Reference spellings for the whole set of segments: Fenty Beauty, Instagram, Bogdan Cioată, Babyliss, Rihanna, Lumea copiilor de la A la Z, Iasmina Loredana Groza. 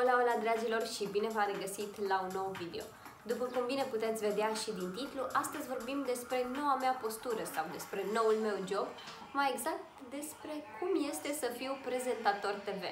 Hola, hola dragilor și bine v-am regăsit la un nou video! După cum bine puteți vedea și din titlu, astăzi vorbim despre noua mea postură sau despre noul meu job, mai exact despre cum este să fiu prezentator TV.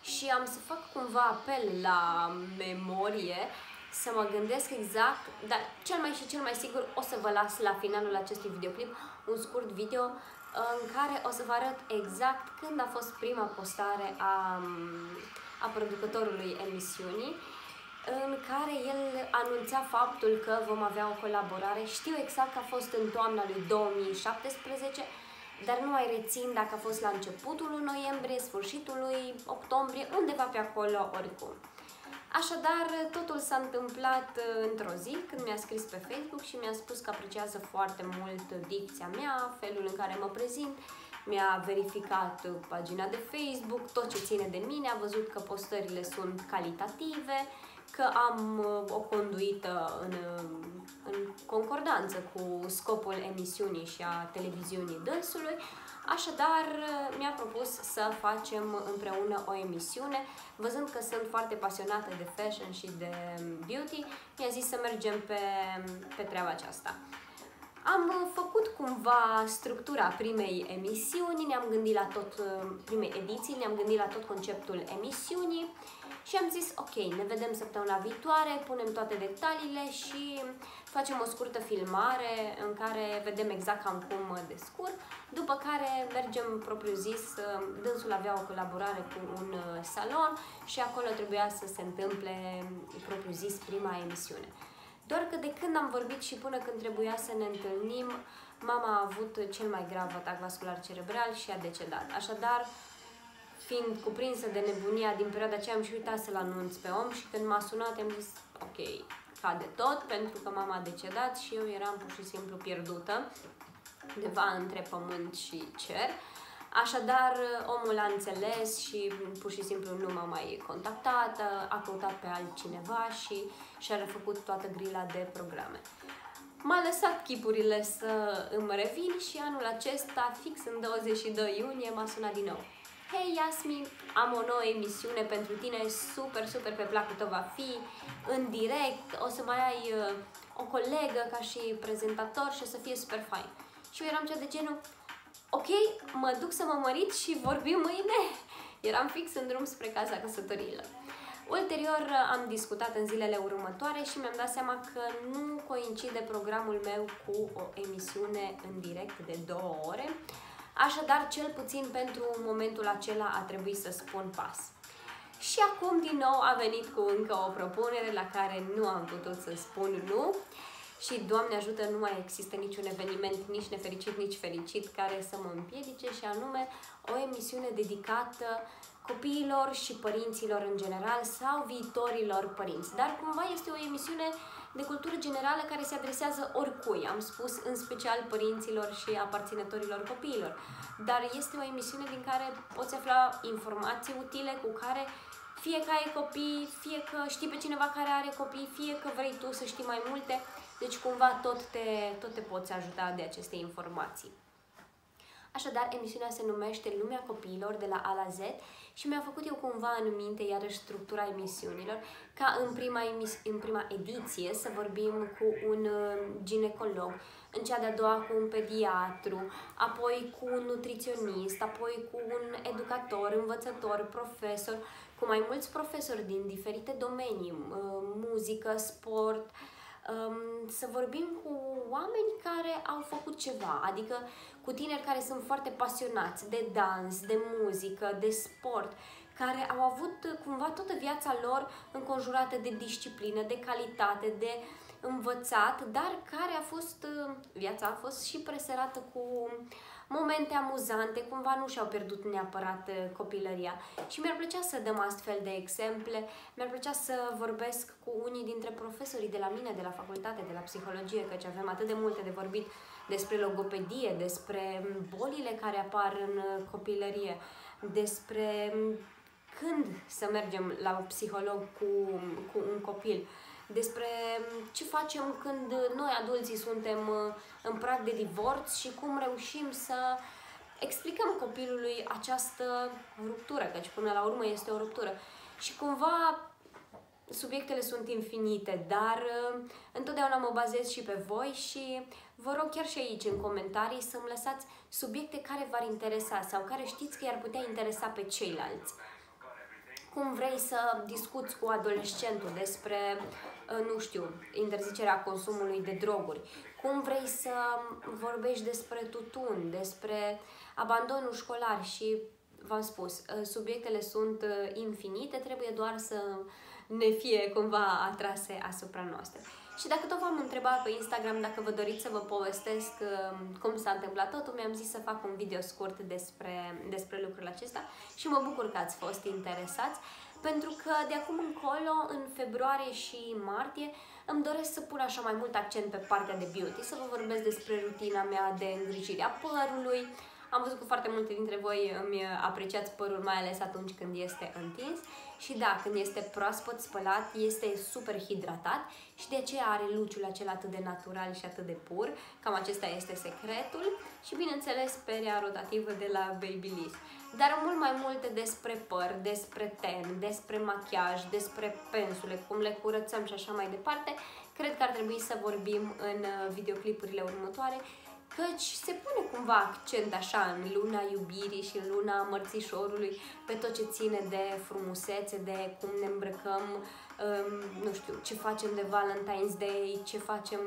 Și am să fac cumva apel la memorie, să mă gândesc exact, dar cel mai sigur o să vă las la finalul acestui videoclip un scurt video în care o să vă arăt exact când a fost prima postare a producătorului emisiunii, în care el anunța faptul că vom avea o colaborare. Știu exact că a fost în toamna lui 2017, dar nu mai rețin dacă a fost la începutul lui noiembrie, sfârșitul lui octombrie, undeva pe acolo oricum. Așadar, totul s-a întâmplat într-o zi când mi-a scris pe Facebook și mi-a spus că apreciază foarte mult dicția mea, felul în care mă prezint, mi-a verificat pagina de Facebook, tot ce ține de mine, a văzut că postările sunt calitative, că am o conduită în concordanță cu scopul emisiunii și a televiziunii dânsului. Așadar, mi-a propus să facem împreună o emisiune. Văzând că sunt foarte pasionată de fashion și de beauty, mi-a zis să mergem pe treaba aceasta. Am făcut cumva structura primei emisiuni, ne-am gândit la tot conceptul emisiunii și am zis, ok, ne vedem săptămâna viitoare, punem toate detaliile și facem o scurtă filmare în care vedem exact cam cum mă descurc, după care mergem propriu-zis. Dânsul avea o colaborare cu un salon și acolo trebuia să se întâmple propriu-zis prima emisiune. Doar că de când am vorbit și până când trebuia să ne întâlnim, mama a avut cel mai grav atac vascular cerebral și a decedat. Așadar, fiind cuprinsă de nebunia din perioada aceea, am și uitat să-l anunț pe om și când m-a sunat, am zis, ok, cade tot, pentru că mama a decedat și eu eram pur și simplu pierdută, undeva între pământ și cer. Așadar, omul a înțeles și pur și simplu nu m-a mai contactat, a căutat pe altcineva și și-a refăcut toată grila de programe. M-a lăsat chipurile să îmi revin și anul acesta, fix în 22 iunie, m-a sunat din nou. Hei, Iasmin, am o nouă emisiune pentru tine, super, super pe placul tău va fi, în direct, o să mai ai o colegă ca și prezentator și o să fie super fain. Și eu eram cea de genul, ok, mă duc să mă mărit și vorbim mâine. Eram fix în drum spre casa căsătorilor. Ulterior am discutat în zilele următoare și mi-am dat seama că nu coincide programul meu cu o emisiune în direct de 2 ore. Așadar, cel puțin pentru momentul acela a trebuit să spun pas. Și acum din nou a venit cu încă o propunere la care nu am putut să spun nu. Și, Doamne ajută, nu mai există niciun eveniment, nici nefericit, nici fericit, care să mă împiedice, și anume o emisiune dedicată copiilor și părinților în general sau viitorilor părinți. Dar cumva este o emisiune de cultură generală care se adresează oricui, am spus în special părinților și aparținătorilor copiilor. Dar este o emisiune din care poți afla informații utile cu care fie că ai copii, fie că știi pe cineva care are copii, fie că vrei tu să știi mai multe. Deci cumva tot te poți ajuta de aceste informații. Așadar, emisiunea se numește Lumea copiilor de la A la Z și mi-am făcut eu cumva în minte iarăși structura emisiunilor, ca în prima ediție să vorbim cu un ginecolog, în cea de-a doua cu un pediatru, apoi cu un nutriționist, apoi cu un educator, învățător, profesor, cu mai mulți profesori din diferite domenii, muzică, sport. Să vorbim cu oameni care au făcut ceva, adică cu tineri care sunt foarte pasionați de dans, de muzică, de sport, care au avut cumva toată viața lor înconjurată de disciplină, de calitate, de învățat, dar care viața a fost și presărată cu momente amuzante, cumva nu și-au pierdut neapărat copilăria. Și mi-ar plăcea să dăm astfel de exemple, mi-ar plăcea să vorbesc cu unii dintre profesorii de la mine, de la facultate, de la psihologie, căci avem atât de multe de vorbit despre logopedie, despre bolile care apar în copilărie, despre când să mergem la psiholog cu un copil, despre ce facem când noi adulții suntem în prag de divorț și cum reușim să explicăm copilului această ruptură, căci până la urmă este o ruptură. și cumva subiectele sunt infinite, dar întotdeauna mă bazez și pe voi și vă rog chiar și aici, în comentarii, să-mi lăsați subiecte care v-ar interesa sau care știți că i-ar putea interesa pe ceilalți. Cum vrei să discuți cu adolescentul despre, nu știu, interzicerea consumului de droguri? Cum vrei să vorbești despre tutun, despre abandonul școlar? Și v-am spus, subiectele sunt infinite, trebuie doar să ne fie cumva atrase asupra noastră. Și dacă tot v-am întrebat pe Instagram dacă vă doriți să vă povestesc cum s-a întâmplat totul, mi-am zis să fac un video scurt despre lucrul acesta și mă bucur că ați fost interesați, pentru că de acum încolo, în februarie și martie, îmi doresc să pun așa mai mult accent pe partea de beauty, să vă vorbesc despre rutina mea de îngrijire a părului. Am văzut că foarte multe dintre voi îmi apreciați părul, mai ales atunci când este întins. Și da, când este proaspăt spălat, este super hidratat și de aceea are luciul acela atât de natural și atât de pur. Cam acesta este secretul. Și bineînțeles, perea rotativă de la Babyliss. Dar mult mai multe despre păr, despre ten, despre machiaj, despre pensule, cum le curățăm și așa mai departe. Cred că ar trebui să vorbim în videoclipurile următoare, căci se pune cumva accent așa în luna iubirii și în luna mărțișorului pe tot ce ține de frumusețe, de cum ne îmbrăcăm, nu știu, ce facem de Valentine's Day, ce facem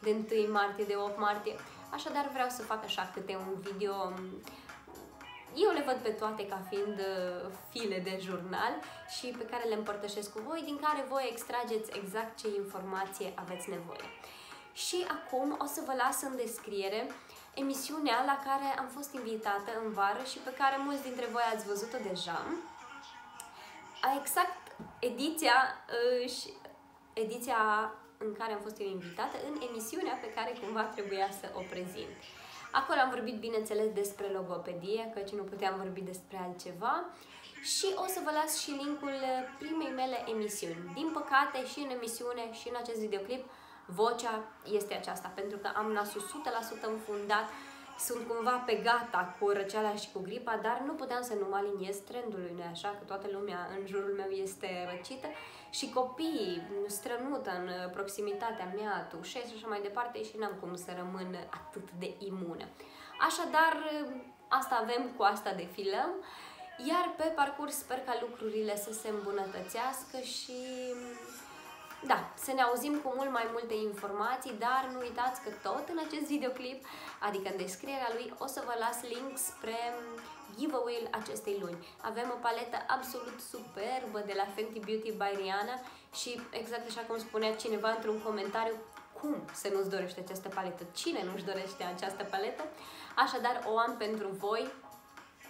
de 1 martie, de 8 martie. Așadar vreau să fac așa câte un video. Eu le văd pe toate ca fiind file de jurnal și pe care le împărtășesc cu voi, din care voi extrageți exact ce informație aveți nevoie. Și acum o să vă las în descriere emisiunea la care am fost invitată în vară și pe care mulți dintre voi ați văzut-o deja. Exact ediția în care am fost eu invitată, în emisiunea pe care cumva trebuia să o prezint. Acolo am vorbit, bineînțeles, despre logopedie, căci nu puteam vorbi despre altceva. Și o să vă las și linkul primei mele emisiuni. Din păcate, și în emisiune, și în acest videoclip, vocea este aceasta, pentru că am nasul 100% înfundat, sunt cumva pe gata cu răceala și cu gripa, dar nu puteam să nu mă aliniez trendului, nu-i așa? Că toată lumea în jurul meu este răcită și copiii strănută în proximitatea mea, tușesc și așa mai departe și n-am cum să rămân atât de imună. Așadar, asta avem, cu asta defilăm, iar pe parcurs sper ca lucrurile să se îmbunătățească și... da, să ne auzim cu mult mai multe informații, dar nu uitați că tot în acest videoclip, adică în descrierea lui, o să vă las link spre giveaway-ul acestei luni. Avem o paletă absolut superbă de la Fenty Beauty by Rihanna și exact așa cum spunea cineva într-un comentariu, cum să nu-ți dorește această paletă? Cine nu-și dorește această paletă? Așadar, o am pentru voi.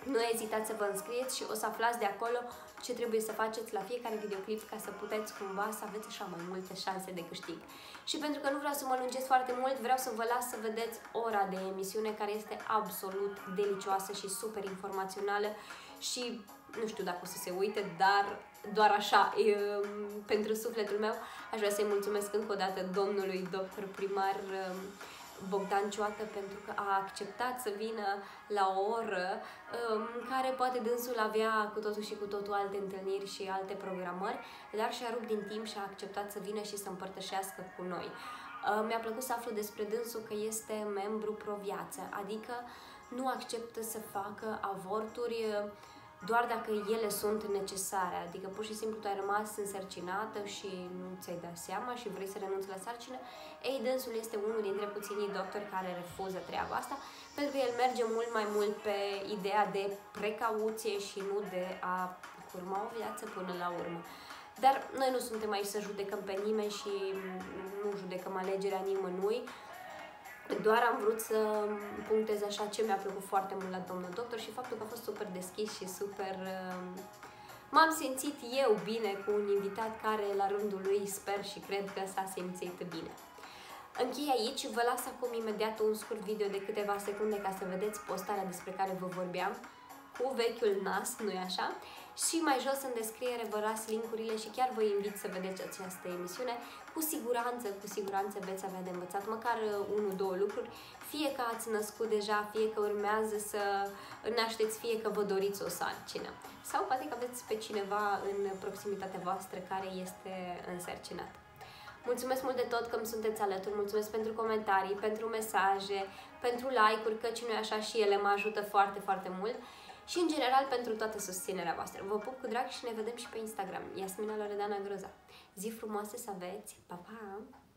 Nu ezitați să vă înscrieți și o să aflați de acolo ce trebuie să faceți la fiecare videoclip ca să puteți cumva să aveți așa mai multe șanse de câștig. Și pentru că nu vreau să mă lungesc foarte mult, vreau să vă las să vedeți ora de emisiune, care este absolut delicioasă și super informațională și nu știu dacă o să se uite, dar doar așa, pentru sufletul meu, aș vrea să-i mulțumesc încă o dată domnului doctor primar Bogdan Cioată, pentru că a acceptat să vină la o oră în care poate dânsul avea cu totul și cu totul alte întâlniri și alte programări, dar și-a rupt din timp și a acceptat să vină și să împărtășească cu noi. Mi-a plăcut să aflu despre dânsul că este membru pro-viață, adică nu acceptă să facă avorturi doar dacă ele sunt necesare, adică pur și simplu tu ai rămas însărcinată și nu ți-ai dat seama și vrei să renunți la sarcină. Ei, dânsul este unul dintre puținii doctori care refuză treaba asta, pentru că el merge mult mai mult pe ideea de precauție și nu de a curma o viață până la urmă. Dar noi nu suntem aici să judecăm pe nimeni și nu judecăm alegerea nimănui. Doar am vrut să punctez așa ce mi-a plăcut foarte mult la domnul doctor și faptul că a fost super deschis și super... m-am simțit eu bine cu un invitat care la rândul lui sper și cred că s-a simțit bine. Închei aici, vă las acum imediat un scurt video de câteva secunde ca să vedeți postarea despre care vă vorbeam cu vechiul nas, nu-i așa? și mai jos în descriere vă las linkurile și chiar vă invit să vedeți această emisiune. Cu siguranță veți avea de învățat măcar 1-2 lucruri, fie că ați născut deja, fie că urmează să nașteți, fie că vă doriți o sarcină. Sau poate că aveți pe cineva în proximitatea voastră care este însărcinat. Mulțumesc mult de tot că îmi sunteți alături, mulțumesc pentru comentarii, pentru mesaje, pentru like-uri, căci nu-i așa și ele mă ajută foarte, foarte mult și, în general, pentru toată susținerea voastră. Vă pup cu drag și ne vedem și pe Instagram. Iasmina Loredana Groza. Zi frumoasă să aveți! Pa, pa!